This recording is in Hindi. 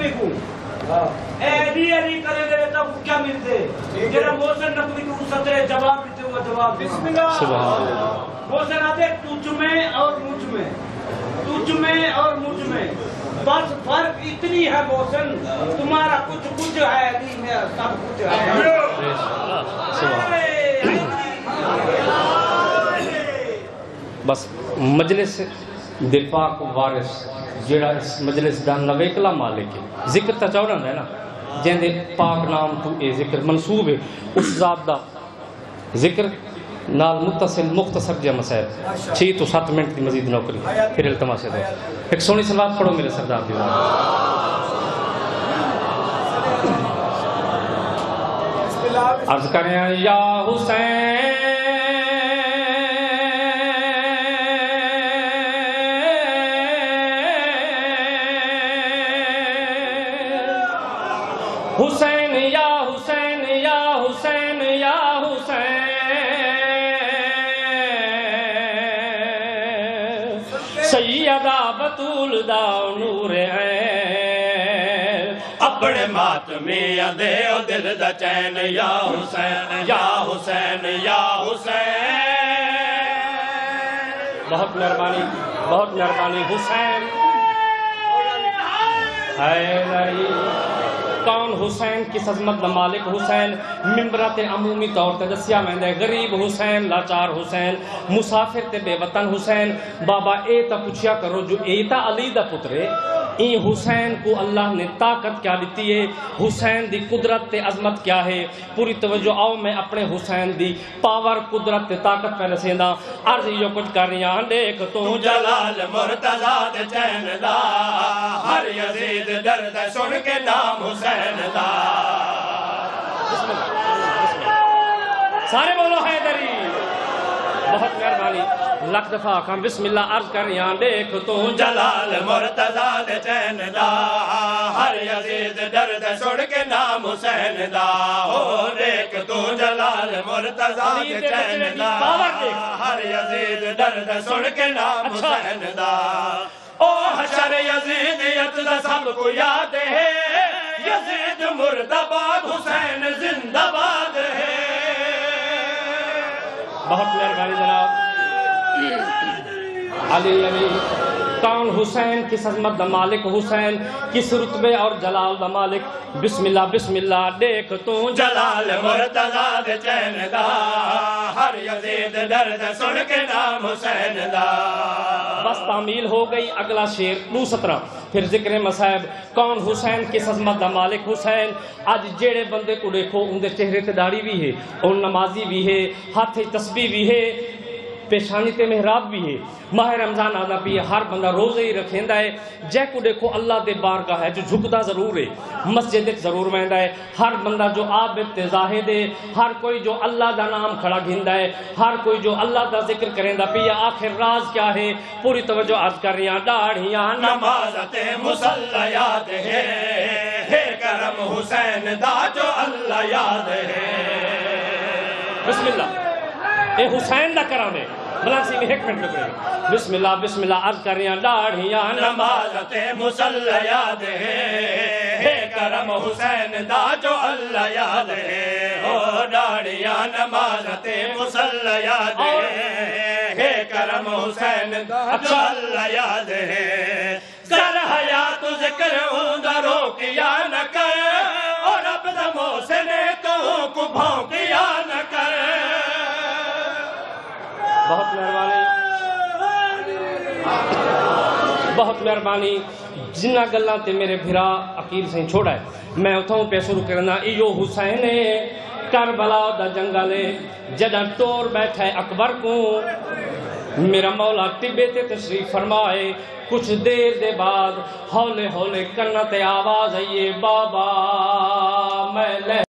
तुझ में और मुझ में बस फर्क इतनी है मोहसिन, तुम्हारा कुछ कुछ है, नहीं मेरा सब कुछ है। बस मजलिस दे पाक वारिस जेड़ा इस मजलिस दा नवेकला मालिक है, जिक्र तो चौड़न है ना, जिंदे पाक नाम तू ए जिक्र मनसूब है, उस जात दा जिक्र नाल मुतसिल मुख्तसर जहा मसाइल 6 तो 7 मिनट की मजीद नौकरी फिर इल्तमासे दो। एक सोहनी सलात पढ़ो मेरे सरदार दी। अर्ज करें या हुसैन हुसैन या हुसैन या हुसैन या हुसैन सैयदा बतूल दा नूर है अपने मातमी दे दिल दा चैन या हुसैन या हुसैन या हुसैन। बहुत मेहरबानी, बहुत मेहरबानी। हुसैन कौन? हुसैन की सजमत दा मालिक हुसैन मिम्बरा ते अमूमी तौर ते दस्या वैंदा है। गरीब हुसैन, लाचार हुसैन, मुसाफिर ते बेवतन हुसैन। बाबा ए ता पूछा करो जो एता अली दा पुत्र है, ई हुसैन को अल्लाह ने ताकत क्या दिती है, हुसैन दी कुदरत ते अजमत क्या है। पूरी तवज्जो आओ, मैं अपने हुसैन दी पावर कुदरत ते ताकत पे रसेंदा। अर्ज यो कुछ कर रिया देख तू जलाल मुर्तजा दे चैन दा हर यजीद दर्द सुन के नाम हुसैन दा। सारे बोलो है दरी। बहुत मेहरबानी। लख दफा खान बिस्मिल्लाह। अर्ज कर यहाँ देख तू जलाल मुर्तजा दे चैन दा हर यजीद दर्द सुन के नाम हुसैन दा। ओ देख तू जलाल मुर्तजा दे चैन दा हर यजीद दर्द सुन के नाम हुसैन दा। ओ हशर यजीदियत दा सब को याद है, यजीद मुर्दाबाद हुसैन जिंदाबाद है। बहुत मेहरबानी जनाब। अली अली कौन? हुसैन किस अजमत दा मालिक, हुसैन किस रुतबे और जलाल दा मालिक। बिस्मिल्ला बिस्मिल्ला देख तू जलाल मुर्तजा दे चैन दा हर यजीद दर्द सुन के नाम हुसैन दा। बस तामील हो गई। अगला शेर 217 फिर जिक्र मसाइब। कौन? हुसैन किस अजमत दा मालिक हुसैन। आज जेड़े बंदे को देखो उनके चेहरे ते दाढ़ी भी है और नमाजी भी है, हाथ तस्बीह भी है, पेशानी ते मेहराब भी है। माह रमजान आदा भी है, हर बंदा रोजे ही रखेंदा है। जै को देखो अल्लाह दे बारगाह है जो झुकदा जरूर है, मस्जिद जरूर वेंदा है। हर बंदा जो आबिद ते जाहिद है, हर कोई जो अल्लाह दा नाम खड़ा घिंदा है, हर कोई जो अल्लाह दा जिक्र करेंदा पिया। आखिर राज क्या है? पूरी तवज्जो अर्ज कर रिया दाढ़ियां नमाज़ते मुसल्ला याद है करम हुसैन दा जो अल्लाह याद है। बिस्मिल्लाह ए हुसैन दा करामे बलासी में एक मिनट रुकड़े। बिस्मिल्लाह बिस्मिल्ला। अर्ज कर रिया दाढ़ियां नमाज़ते मुसल्ला याद है करम हुसैन दा जो अल्लाह याद है। ओ दाढ़ियां नमाज़ते मुसल्ला याद है करम हुसैन दा जो अल्लाह याद है। सर हयात ज़िक्र हुंदा रोकिया न कर और रब दा मोहसिन तो को भौंकिया न कर। बहुत मेहरबानी, बहुत मेहरबानी। जिन्ना गल्ला ते मेरे भिरा अकील से छोड़ा है, मैं उतों पे शुरू करना। इयो हुसैन करबला दा जंगल जदा टोर बैठा है अकबर को, मेरा मौला तिबे ते तशरीफ फरमाए। कुछ देर दे बाद हौले हौले कन्ना ते आवाज आई बाबा मैं